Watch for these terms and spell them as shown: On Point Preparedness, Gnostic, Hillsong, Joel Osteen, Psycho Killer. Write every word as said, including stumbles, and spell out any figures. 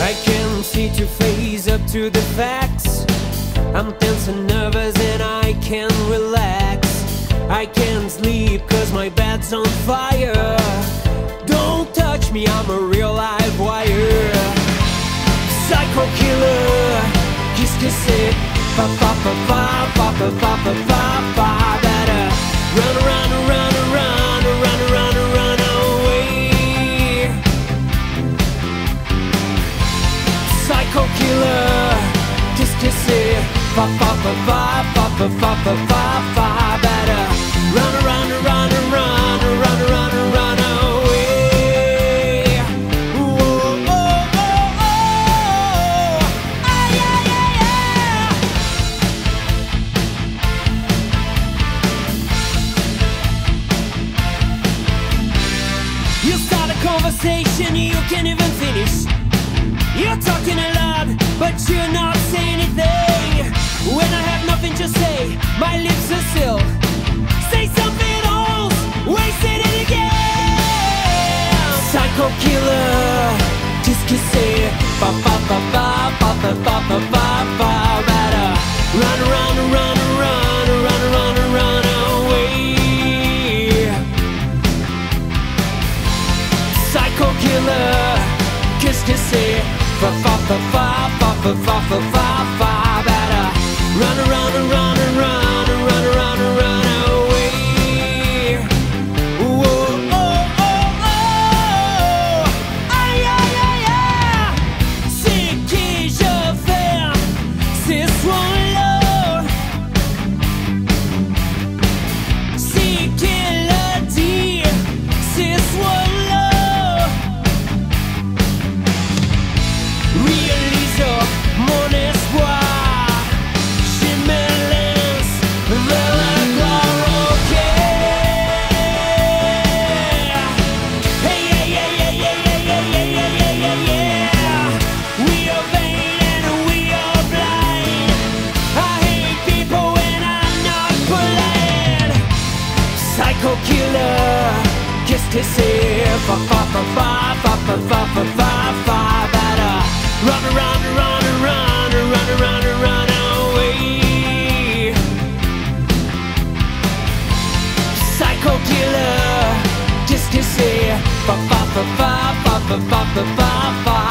I can't see to face up to the facts. I'm tense and nervous and I can't relax. I can't sleep cause my bed's on fire. Don't touch me, I'm a real live wire. Psycho killer, kiss kiss it. Pa pa pa pa pa pa pa pa pa pa. Better run around around around around around around Psycho killer, kiss kiss it. Fa fa fa fa fa fa fa fa fa fa. Better run around around around around around around away. Whoa, oh, oh, oh, oh. Ah, yeah, yeah, yeah. You start a conversation, you can't even finish. You're talking a lot, but you're not saying anything. When I have nothing to say, my lips are sealed. Say something else, wasted it again. Psycho killer, just kiss it. Ba ba ba ba ba ba ba ba ba ba. Better run around, run around, run around, run away. Psycho killer, kiss kiss it. Fa fa fa fa fa fa fa fa fa fa. Better run around and run and run and run around and run away. Whoa, oh, oh, oh. Aïe, aïe, aïe, aïe. C'est qui je veux, c'est son lot. C'est qui le dit, c'est son lot. Psycho killer, kiss kiss it. Fa fa fa fa fa fa fa fa fa fa. Better run around and run and run and run and run and run away. Psycho killer, kiss kiss it. Fa fa fa fa fa fa fa fa fa.